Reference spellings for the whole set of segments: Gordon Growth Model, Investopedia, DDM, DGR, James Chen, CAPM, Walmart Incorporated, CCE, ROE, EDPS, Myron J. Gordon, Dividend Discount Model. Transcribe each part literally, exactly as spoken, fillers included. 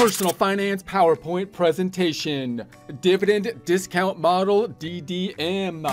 Personal Finance PowerPoint Presentation, Dividend Discount Model, D D M.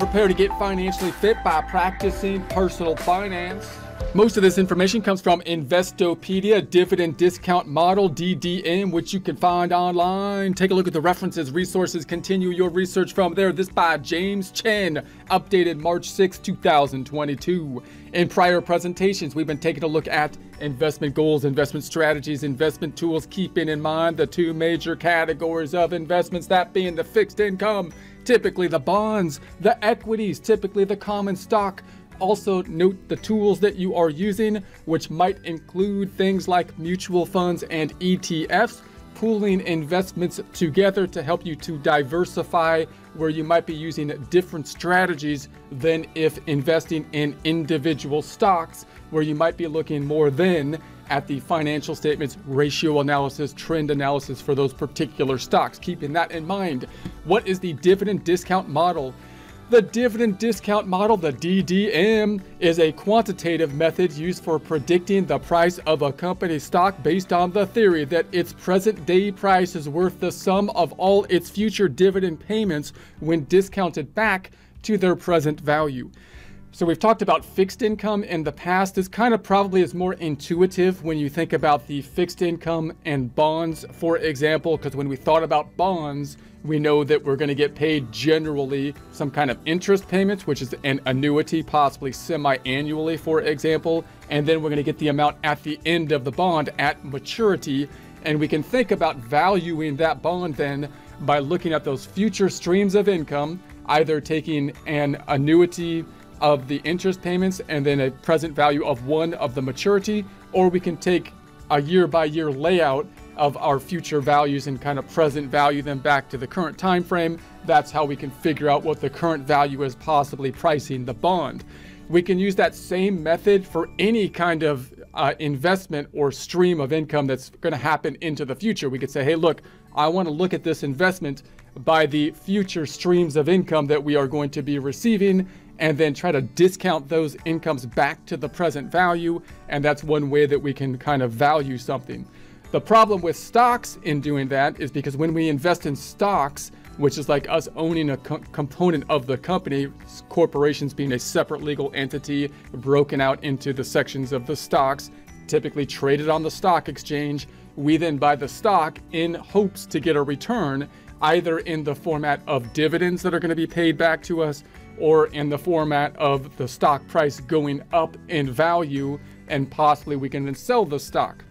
Prepare to get financially fit by practicing personal finance. Most of this information comes from Investopedia, Dividend Discount Model, D D M, which you can find online. Take a look at the references, resources, continue your research from there. This by James Chen, updated March sixth, two thousand twenty-two. In prior presentations, we've been taking a look at investment goals, investment strategies, investment tools, keeping in mind the two major categories of investments, that being the fixed income, typically the bonds, the equities, typically the common stock. Also note the tools that you are using, which might include things like mutual funds and E T Fs, pooling investments together to help you to diversify where you might be using different strategies than if investing in individual stocks, where you might be looking more than at the financial statements, ratio analysis, trend analysis for those particular stocks. Keeping that in mind, what is the dividend discount model? The dividend discount model, the D D M, is a quantitative method used for predicting the price of a company's stock based on the theory that its present-day price is worth the sum of all its future dividend payments when discounted back to their present value. So we've talked about fixed income in the past. This kind of probably is more intuitive when you think about the fixed income and bonds, for example, because when we thought about bonds, we know that we're going to get paid generally some kind of interest payments, which is an annuity, possibly semi-annually, for example. And then we're going to get the amount at the end of the bond at maturity. And we can think about valuing that bond then by looking at those future streams of income, either taking an annuity of the interest payments and then a present value of one of the maturity, or we can take a year by year layout of our future values and kind of present value them back to the current time frame. That's how we can figure out what the current value is, possibly pricing the bond. We can use that same method for any kind of uh, investment or stream of income that's going to happen into the future. We could say, hey, look, I want to look at this investment by the future streams of income that we are going to be receiving, and then try to discount those incomes back to the present value. And that's one way that we can kind of value something. The problem with stocks in doing that is because when we invest in stocks, which is like us owning a co- component of the company, corporations being a separate legal entity broken out into the sections of the stocks, typically traded on the stock exchange, we then buy the stock in hopes to get a return, either in the format of dividends that are going to be paid back to us, or in the format of the stock price going up in value, and possibly we can then sell the stock.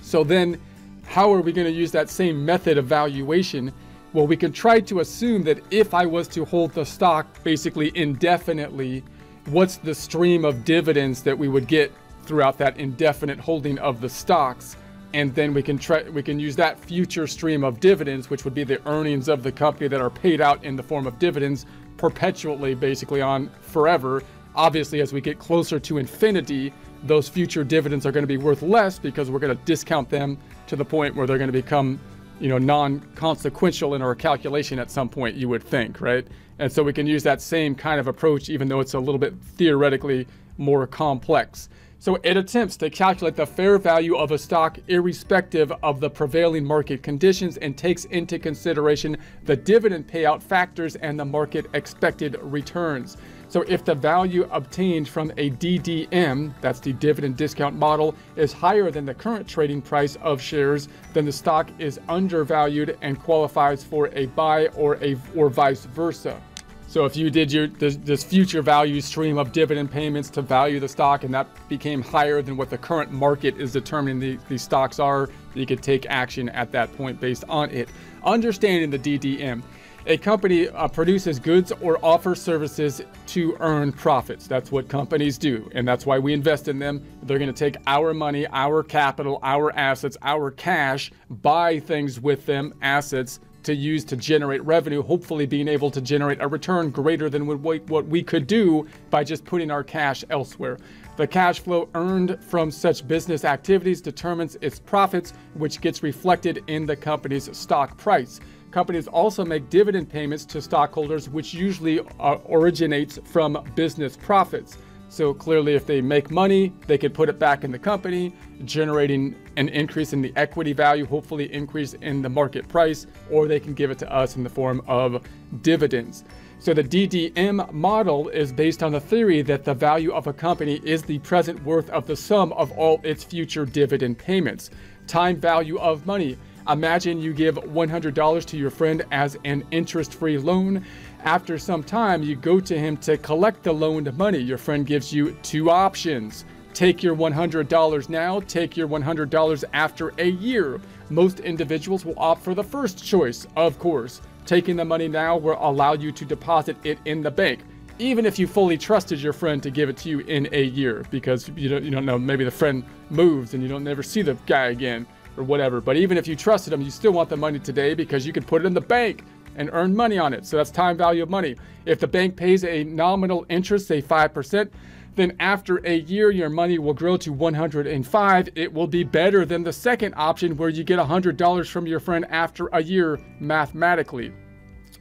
So then how are we going to use that same method of valuation? Well, we can try to assume that if I was to hold the stock basically indefinitely, what's the stream of dividends that we would get throughout that indefinite holding of the stocks? And then we can try, we can use that future stream of dividends, which would be the earnings of the company that are paid out in the form of dividends, perpetually, basically on forever. Obviously, as we get closer to infinity, those future dividends are going to be worth less because we're going to discount them to the point where they're going to become, you know, non-consequential in our calculation at some point, you would think, right? And so we can use that same kind of approach, even though it's a little bit theoretically more complex. So it attempts to calculate the fair value of a stock irrespective of the prevailing market conditions and takes into consideration the dividend payout factors and the market expected returns. So if the value obtained from a D D M, that's the dividend discount model, is higher than the current trading price of shares, then the stock is undervalued and qualifies for a buy, or a or vice versa. So if you did your this, this future value stream of dividend payments to value the stock, and that became higher than what the current market is determining the, the stocks are, you could take action at that point based on it. Understanding the D D M. A company uh, produces goods or offers services to earn profits. That's what companies do, and that's why we invest in them. They're going to take our money, our capital, our assets, our cash, buy things with them, assets, to use to generate revenue, hopefully being able to generate a return greater than what we could do by just putting our cash elsewhere. The cash flow earned from such business activities determines its profits, which gets reflected in the company's stock price. Companies also make dividend payments to stockholders, which usually uh, originates from business profits. So clearly if they make money, they could put it back in the company, generating an increase in the equity value, hopefully increase in the market price, or they can give it to us in the form of dividends. So the D D M model is based on the theory that the value of a company is the present worth of the sum of all its future dividend payments. Time value of money. Imagine you give one hundred dollars to your friend as an interest-free loan. After some time, you go to him to collect the loaned money. Your friend gives you two options. Take your one hundred dollars now, take your one hundred dollars after a year. Most individuals will opt for the first choice, of course. Taking the money now will allow you to deposit it in the bank, even if you fully trusted your friend to give it to you in a year, because you don't, you don't know, maybe the friend moves and you don't never see the guy again or whatever. But even if you trusted him, you still want the money today because you could put it in the bank and earn money on it. So that's time value of money. If the bank pays a nominal interest, say five percent, then after a year, your money will grow to one hundred and five. It will be better than the second option where you get one hundred dollars from your friend after a year mathematically.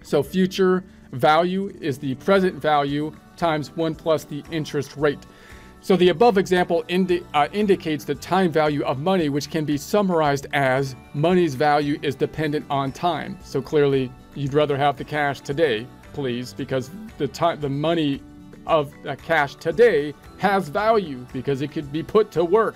So future value is the present value times one plus the interest rate. So the above example indi uh, indicates the time value of money, which can be summarized as money's value is dependent on time. So clearly you'd rather have the cash today, please, because the time, the money of uh, cash today has value because it could be put to work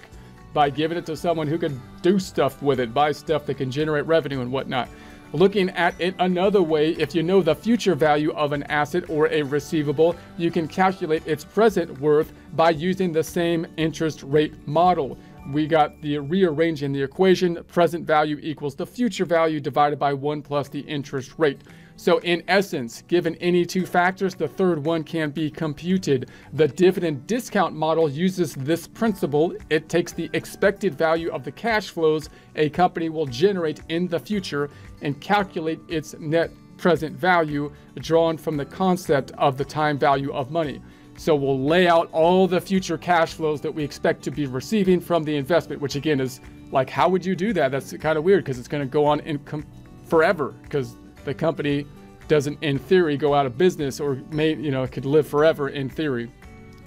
by giving it to someone who can do stuff with it, buy stuff that can generate revenue and whatnot. Looking at it another way, if you know the future value of an asset or a receivable, you can calculate its present worth by using the same interest rate model. We got the rearranging the equation, present value equals the future value divided by one plus the interest rate. So in essence, given any two factors, the third one can be computed. The dividend discount model uses this principle. It takes the expected value of the cash flows a company will generate in the future and calculate its net present value drawn from the concept of the time value of money. So we'll lay out all the future cash flows that we expect to be receiving from the investment, which again is like, how would you do that? That's kind of weird because it's going to go on in com- forever because the company doesn't, in theory, go out of business or may, you know, could live forever in theory.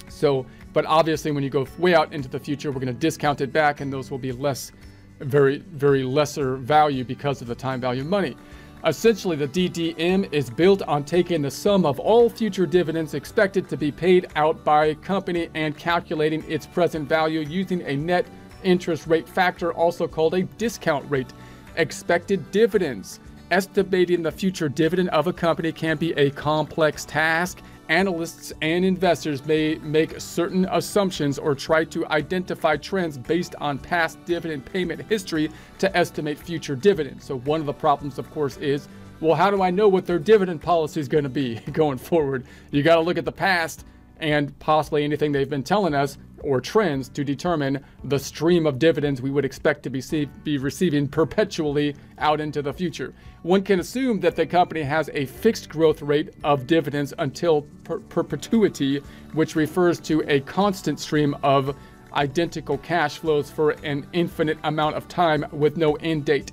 So, but obviously when you go way out into the future, we're going to discount it back and those will be less, very, very lesser value because of the time value of money. Essentially, the D D M is built on taking the sum of all future dividends expected to be paid out by a company and calculating its present value using a net interest rate factor, also called a discount rate. Expected dividends. Estimating the future dividend of a company can be a complex task. Analysts and investors may make certain assumptions or try to identify trends based on past dividend payment history to estimate future dividends. So one of the problems, of course, is, well, how do I know what their dividend policy is going to be going forward? You got to look at the past and possibly anything they've been telling us or trends to determine the stream of dividends we would expect to be, see, be receiving perpetually out into the future. One can assume that the company has a fixed growth rate of dividends until per perpetuity, which refers to a constant stream of identical cash flows for an infinite amount of time with no end date.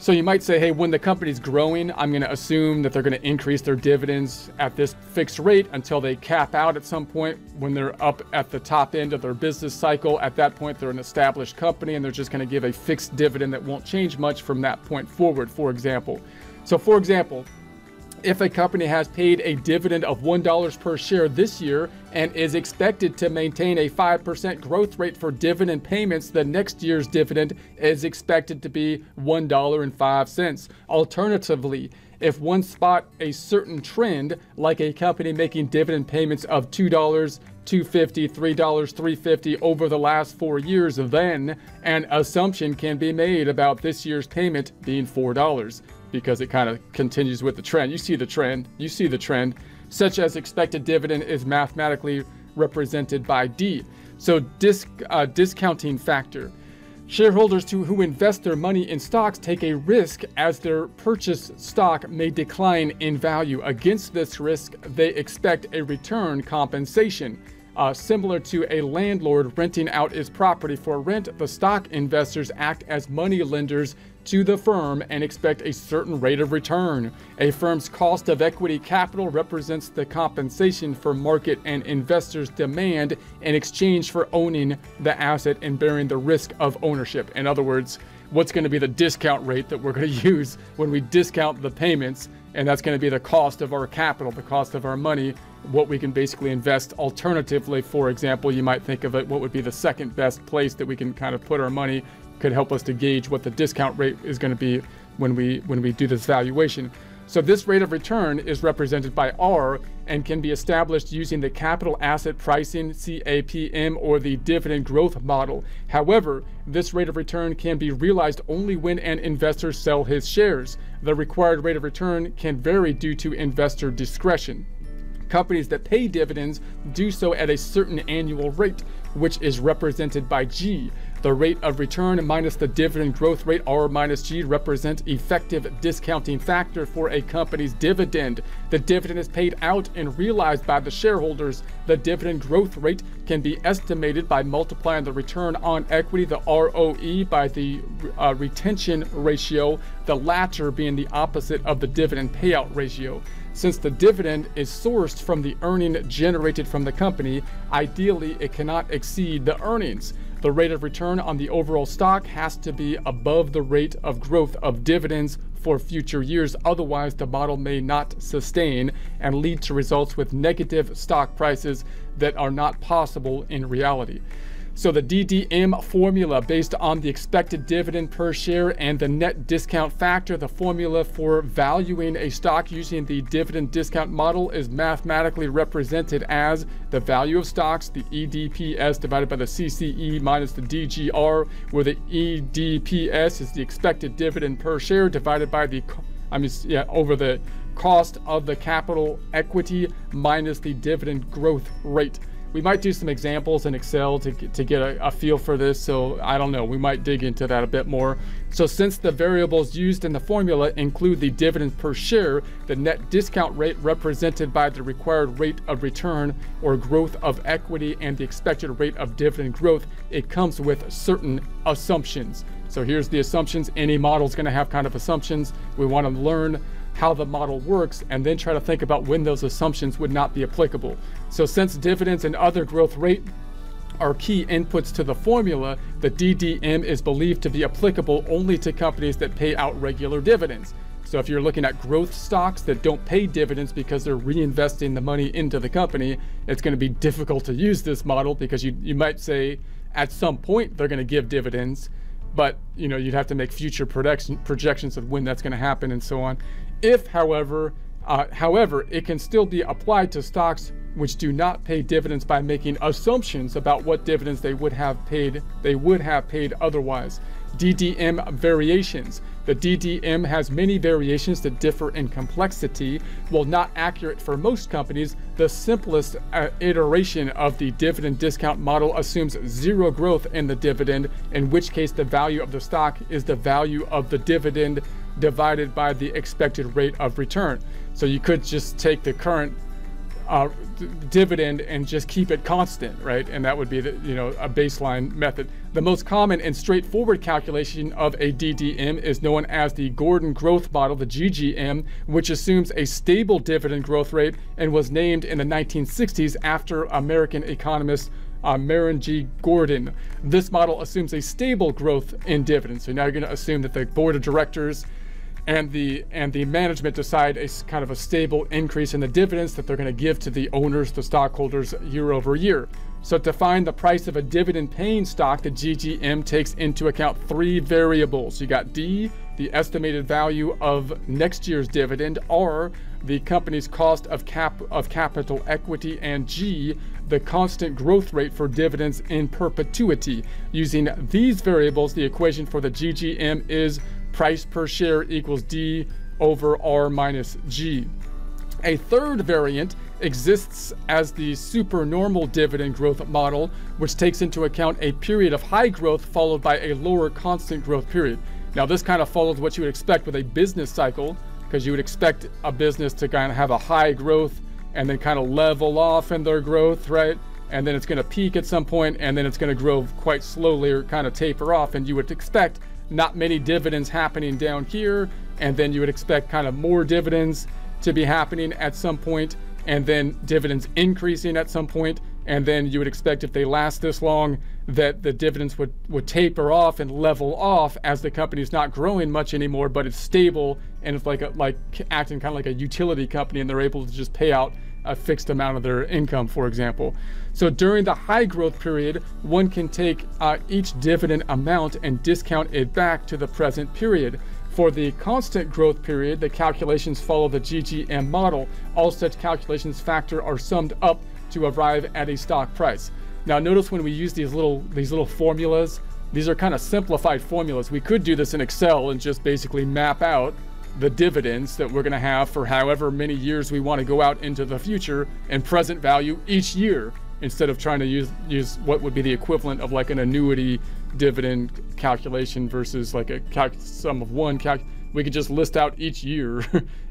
So you might say, hey, when the company's growing, I'm going to assume that they're going to increase their dividends at this fixed rate until they cap out at some point when they're up at the top end of their business cycle. At that point, they're an established company and they're just going to give a fixed dividend that won't change much from that point forward, for example. So for example, if a company has paid a dividend of one dollar per share this year and is expected to maintain a five percent growth rate for dividend payments, the next year's dividend is expected to be one dollar and five cents. Alternatively, if one spot a certain trend, like a company making dividend payments of two dollars, two fifty, three dollars, three fifty over the last four years, then an assumption can be made about this year's payment being four dollars. Because it kind of continues with the trend. You see the trend, you see the trend, such as expected dividend is mathematically represented by D. So disc, uh, discounting factor. Shareholders who, who invest their money in stocks take a risk as their purchased stock may decline in value. Against this risk, they expect a return compensation. Uh, similar to a landlord renting out its property for rent, the stock investors act as money lenders to the firm and expect a certain rate of return. A firm's cost of equity capital represents the compensation for market and investors' demand in exchange for owning the asset and bearing the risk of ownership. In other words, what's going to be the discount rate that we're going to use when we discount the payments, and that's going to be the cost of our capital, the cost of our money, what we can basically invest. Alternatively, for example, you might think of it, what would be the second best place that we can kind of put our money, could help us to gauge what the discount rate is going to be when we when we do this valuation. So this rate of return is represented by R and can be established using the capital asset pricing, C A P M, or the dividend growth model. However, this rate of return can be realized only when an investor sells his shares. The required rate of return can vary due to investor discretion. Companies that pay dividends do so at a certain annual rate, which is represented by G. The rate of return minus the dividend growth rate, R minus G, represent effective discounting factor for a company's dividend. The dividend is paid out and realized by the shareholders. The dividend growth rate can be estimated by multiplying the return on equity, the R O E, by the uh, retention ratio, the latter being the opposite of the dividend payout ratio. Since the dividend is sourced from the earning generated from the company, ideally it cannot exceed the earnings. The rate of return on the overall stock has to be above the rate of growth of dividends for future years, otherwise the model may not sustain and lead to results with negative stock prices that are not possible in reality. So the D D M formula, based on the expected dividend per share and the net discount factor, the formula for valuing a stock using the dividend discount model, is mathematically represented as the value of stocks, the E D P S, divided by the C C E minus the D G R, where the E D P S is the expected dividend per share divided by the, I mean, yeah, over the cost of the capital equity minus the dividend growth rate. We might do some examples in Excel to, to get a, a feel for this, so I don't know, we might dig into that a bit more. So since the variables used in the formula include the dividend per share, the net discount rate represented by the required rate of return or growth of equity and the expected rate of dividend growth, it comes with certain assumptions. So here's the assumptions. Any model is going to have kind of assumptions. We want to learn how the model works and then try to think about when those assumptions would not be applicable. So since dividends and other growth rate are key inputs to the formula, the D D M is believed to be applicable only to companies that pay out regular dividends. So if you're looking at growth stocks that don't pay dividends because they're reinvesting the money into the company, it's going to be difficult to use this model, because you, you might say at some point they're going to give dividends, but you know, you'd have to make future projection, projections of when that's going to happen and so on. If, however, uh, however, it can still be applied to stocks which do not pay dividends by making assumptions about what dividends they would have paid, they would have paid otherwise. D D M variations. The D D M has many variations that differ in complexity. While not accurate for most companies, the simplest uh, iteration of the dividend discount model assumes zero growth in the dividend, in which case the value of the stock is the value of the dividend divided by the expected rate of return. So you could just take the current uh, dividend and just keep it constant, right? And that would be the, you know, a baseline method. The most common and straightforward calculation of a D D M is known as the Gordon Growth Model, the G G M, which assumes a stable dividend growth rate and was named in the nineteen sixties after American economist Uh, Myron J. Gordon. This model assumes a stable growth in dividends. So now you're going to assume that the board of directors and the and the management decide a kind of a stable increase in the dividends that they're going to give to the owners, the stockholders, year over year. So to find the price of a dividend paying stock, the G G M takes into account three variables. You got D, the estimated value of next year's dividend, R, the company's cost of cap of capital equity, and G, the constant growth rate for dividends in perpetuity. Using these variables, the equation for the G G M is price per share equals D over R minus G. A third variant exists as the supernormal dividend growth model, which takes into account a period of high growth followed by a lower constant growth period. Now this kind of follows what you would expect with a business cycle, because you would expect a business to kind of have a high growth and then kind of level off in their growth, right? and then it's going to peak at some point, and then it's going to grow quite slowly or kind of taper off. And you would expect not many dividends happening down here, and then you would expect kind of more dividends to be happening at some point, and then dividends increasing at some point. And then you would expect, if they last this long, that the dividends would, would taper off and level off as the company's not growing much anymore, but it's stable, and it's like a, like acting kind of like a utility company, and they're able to just pay out a fixed amount of their income, for example. So during the high growth period, one can take uh, each dividend amount and discount it back to the present period. For the constant growth period, the calculations follow the G G M model. All such calculations factor are summed up to arrive at a stock price. Now notice when we use these little these little formulas, these are kind of simplified formulas. We could do this in Excel and just basically map out the dividends that we're going to have for however many years we want to go out into the future and present value each year, instead of trying to use use what would be the equivalent of like an annuity dividend calculation versus like a calc sum of one calc. We could just list out each year,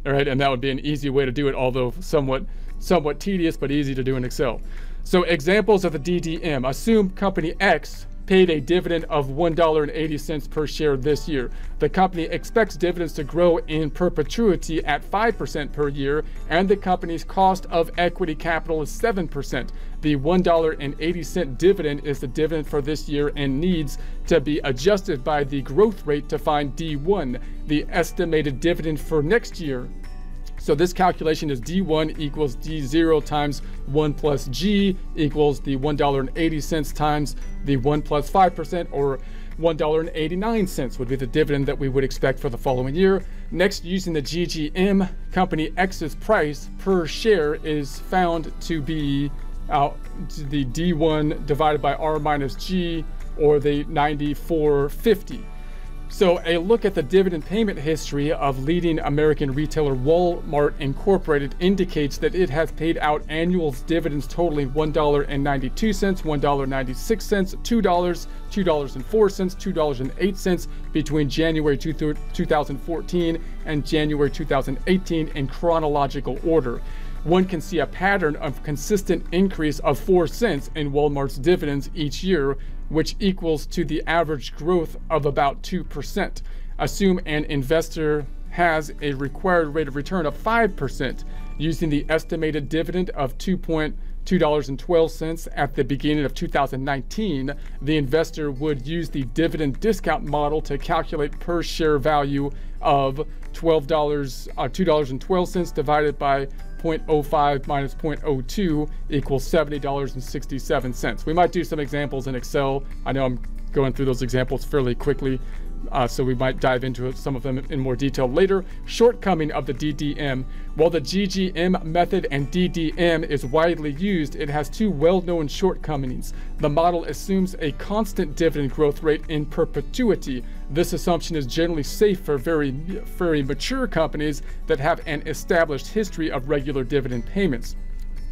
all right, and that would be an easy way to do it, although somewhat somewhat tedious, but easy to do in Excel. So examples of the D D M: assume company X paid a dividend of one dollar and eighty cents per share this year. The company expects dividends to grow in perpetuity at five percent per year, and the company's cost of equity capital is seven percent. The one dollar and eighty cents dividend is the dividend for this year and needs to be adjusted by the growth rate to find D one, the estimated dividend for next year. So this calculation is D one equals D zero times one plus G equals the one dollar and eighty cents times the one plus five percent, or one dollar and eighty-nine cents would be the dividend that we would expect for the following year. Next, using the G G M, company X's price per share is found to be uh, the D one divided by R minus G, or the ninety-four fifty. So a look at the dividend payment history of leading American retailer Walmart Incorporated indicates that it has paid out annual dividends totaling one dollar and ninety-two cents, one dollar and ninety-six cents, two dollars, two dollars and four cents, two dollars and eight cents between January two thousand fourteen and January two thousand eighteen in chronological order. One can see a pattern of consistent increase of four cents in Walmart's dividends each year, which equals to the average growth of about two percent. Assume an investor has a required rate of return of five percent. Using the estimated dividend of two point two dollars and twelve cents at the beginning of two thousand nineteen, the investor would use the dividend discount model to calculate per share value of twelve dollars, uh, two dollars and twelve cents divided by zero point zero five minus zero point zero two equals seventy dollars and sixty-seven cents. We might do some examples in Excel. I know I'm going through those examples fairly quickly, uh, so we might dive into some of them in more detail later. Shortcoming of the D D M. While the G G M method and D D M is widely used, it has two well-known shortcomings. The model assumes a constant dividend growth rate in perpetuity. This assumption is generally safe for very, very mature companies that have an established history of regular dividend payments.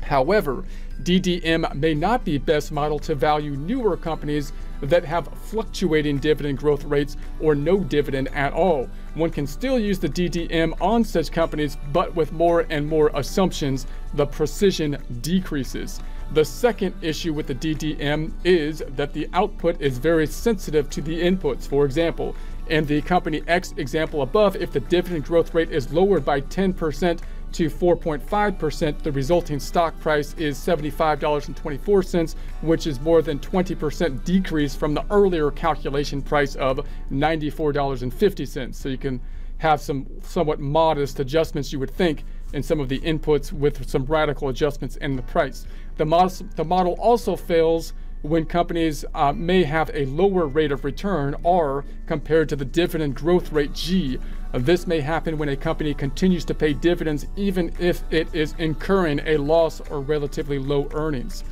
However, D D M may not be best model to value newer companies that have fluctuating dividend growth rates or no dividend at all. One can still use the D D M on such companies, but with more and more assumptions, the precision decreases. The second issue with the D D M is that the output is very sensitive to the inputs. For example, in the company X example above, if the dividend growth rate is lowered by ten percent to four point five percent, the resulting stock price is seventy-five dollars and twenty-four cents, which is more than twenty percent decrease from the earlier calculation price of ninety-four dollars and fifty cents. So you can have some somewhat modest adjustments, you would think, in some of the inputs, with some radical adjustments in the price. The model, the model also fails when companies uh, may have a lower rate of return, R, compared to the dividend growth rate, G. This may happen when a company continues to pay dividends even if it is incurring a loss or relatively low earnings.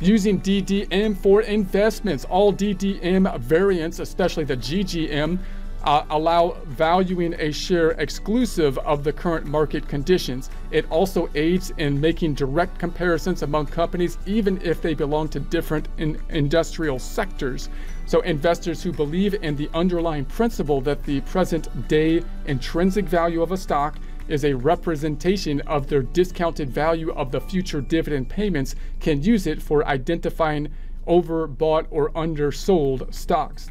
Using D D M for investments. All D D M variants, especially the G G M, Uh, allow valuing a share exclusive of the current market conditions. It also aids in making direct comparisons among companies, even if they belong to different in industrial sectors. So investors who believe in the underlying principle that the present day intrinsic value of a stock is a representation of their discounted value of the future dividend payments, can use it for identifying overbought or undersold stocks.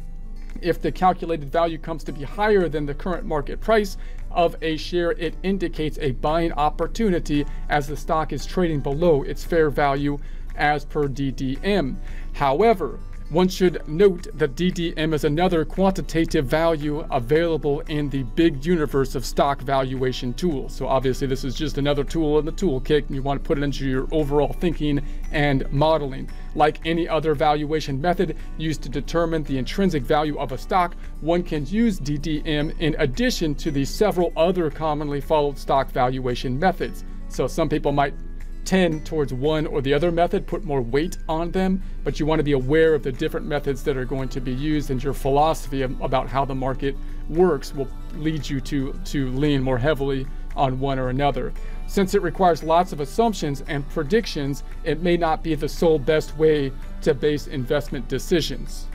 If the calculated value comes to be higher than the current market price of a share, it indicates a buying opportunity as the stock is trading below its fair value as per D D M. However, one should note that D D M is another quantitative value available in the big universe of stock valuation tools. So obviously this is just another tool in the toolkit, and you want to put it into your overall thinking and modeling. Like any other valuation method used to determine the intrinsic value of a stock, one can use D D M in addition to the several other commonly followed stock valuation methods. So some people might tend towards one or the other method, put more weight on them, but you want to be aware of the different methods that are going to be used, and your philosophy of, about how the market works will lead you to, to lean more heavily on one or another. Since it requires lots of assumptions and predictions, it may not be the sole best way to base investment decisions.